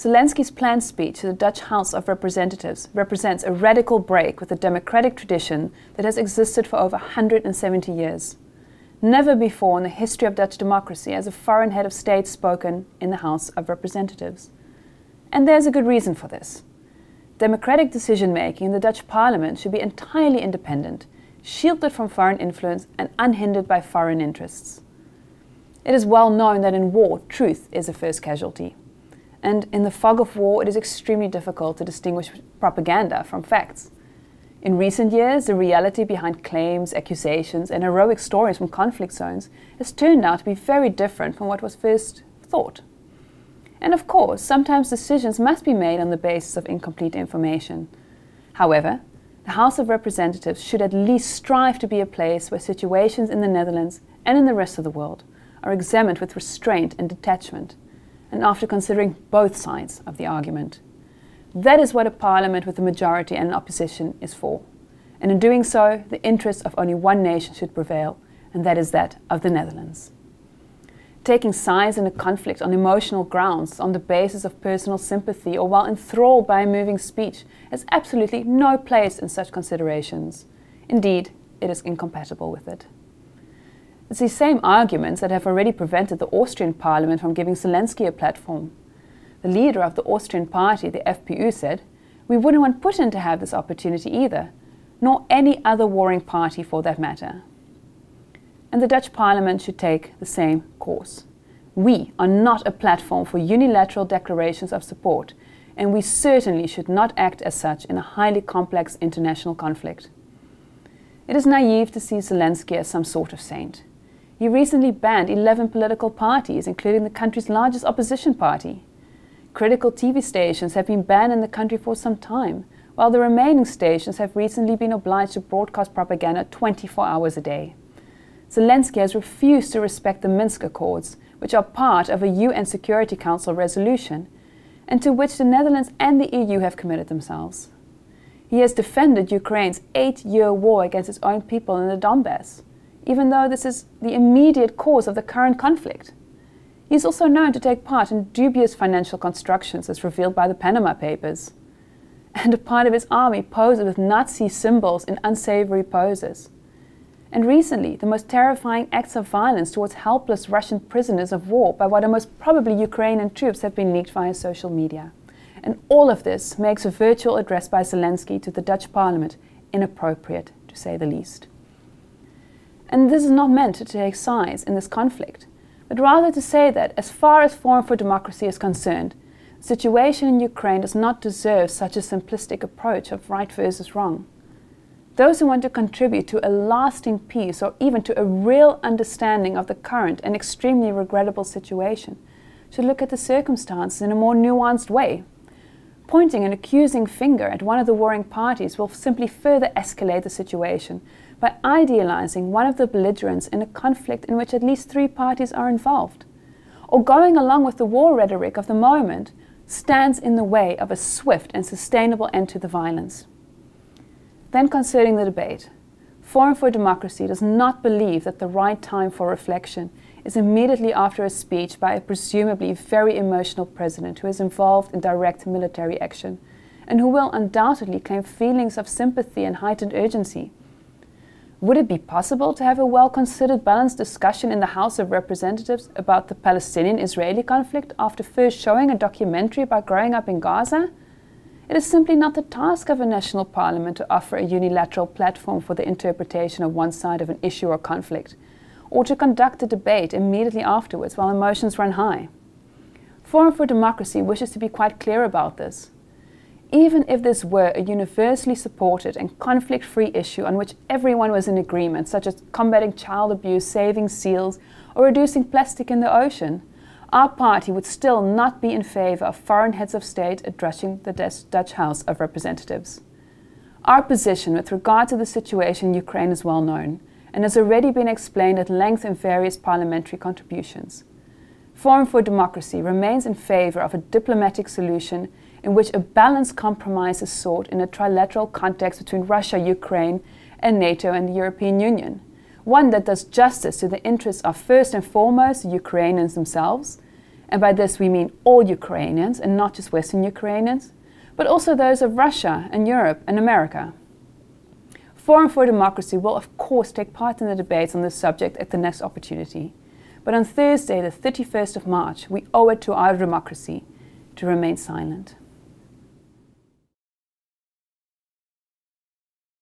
Zelensky's planned speech to the Dutch House of Representatives represents a radical break with the democratic tradition that has existed for over 170 years. Never before in the history of Dutch democracy has a foreign head of state spoken in the House of Representatives. And there's a good reason for this. Democratic decision-making in the Dutch parliament should be entirely independent, shielded from foreign influence and unhindered by foreign interests. It is well known that in war, truth is the first casualty. And in the fog of war, it is extremely difficult to distinguish propaganda from facts. In recent years, the reality behind claims, accusations, and heroic stories from conflict zones has turned out to be very different from what was first thought. And of course, sometimes decisions must be made on the basis of incomplete information. However, the House of Representatives should at least strive to be a place where situations in the Netherlands and in the rest of the world are examined with restraint and detachment, and after considering both sides of the argument. That is what a parliament with a majority and an opposition is for. And in doing so, the interests of only one nation should prevail, and that is that of the Netherlands. Taking sides in a conflict on emotional grounds, on the basis of personal sympathy, or while enthralled by a moving speech, has absolutely no place in such considerations. Indeed, it is incompatible with it. It's these same arguments that have already prevented the Austrian parliament from giving Zelensky a platform. The leader of the Austrian party, the FPÖ, said, "We wouldn't want Putin to have this opportunity either, nor any other warring party for that matter." And the Dutch parliament should take the same course. We are not a platform for unilateral declarations of support, and we certainly should not act as such in a highly complex international conflict. It is naive to see Zelensky as some sort of saint. He recently banned 11 political parties, including the country's largest opposition party. Critical TV stations have been banned in the country for some time, while the remaining stations have recently been obliged to broadcast propaganda 24 hours a day. Zelensky has refused to respect the Minsk Accords, which are part of a UN Security Council resolution, and to which the Netherlands and the EU have committed themselves. He has defended Ukraine's 8-year war against its own people in the Donbass, even though this is the immediate cause of the current conflict. He is also known to take part in dubious financial constructions as revealed by the Panama Papers. And a part of his army poses with Nazi symbols in unsavory poses. And recently, the most terrifying acts of violence towards helpless Russian prisoners of war by what are most probably Ukrainian troops have been leaked via social media. And all of this makes a virtual address by Zelensky to the Dutch parliament inappropriate, to say the least. And this is not meant to take sides in this conflict, but rather to say that, as far as Forum for Democracy is concerned, the situation in Ukraine does not deserve such a simplistic approach of right versus wrong. Those who want to contribute to a lasting peace or even to a real understanding of the current and extremely regrettable situation should look at the circumstances in a more nuanced way. Pointing an accusing finger at one of the warring parties will simply further escalate the situation by idealizing one of the belligerents in a conflict in which at least 3 parties are involved. Or going along with the war rhetoric of the moment stands in the way of a swift and sustainable end to the violence. Then concerning the debate, Forum for Democracy does not believe that the right time for reflection is immediately after a speech by a presumably very emotional president who is involved in direct military action and who will undoubtedly claim feelings of sympathy and heightened urgency. Would it be possible to have a well-considered, balanced discussion in the House of Representatives about the Palestinian-Israeli conflict after first showing a documentary about growing up in Gaza? It is simply not the task of a national parliament to offer a unilateral platform for the interpretation of one side of an issue or conflict, or to conduct a debate immediately afterwards while emotions run high. Forum for Democracy wishes to be quite clear about this. Even if this were a universally supported and conflict-free issue on which everyone was in agreement, such as combating child abuse, saving seals, or reducing plastic in the ocean, our party would still not be in favour of foreign heads of state addressing the Dutch House of Representatives. Our position with regard to the situation in Ukraine is well known, and has already been explained at length in various parliamentary contributions. Forum for Democracy remains in favour of a diplomatic solution in which a balanced compromise is sought in a trilateral context between Russia, Ukraine and NATO and the European Union. One that does justice to the interests of first and foremost the Ukrainians themselves, and by this we mean all Ukrainians and not just Western Ukrainians, but also those of Russia and Europe and America. Forum for Democracy will of course take part in the debates on this subject at the next opportunity, but on Thursday the 31st of March we owe it to our democracy to remain silent.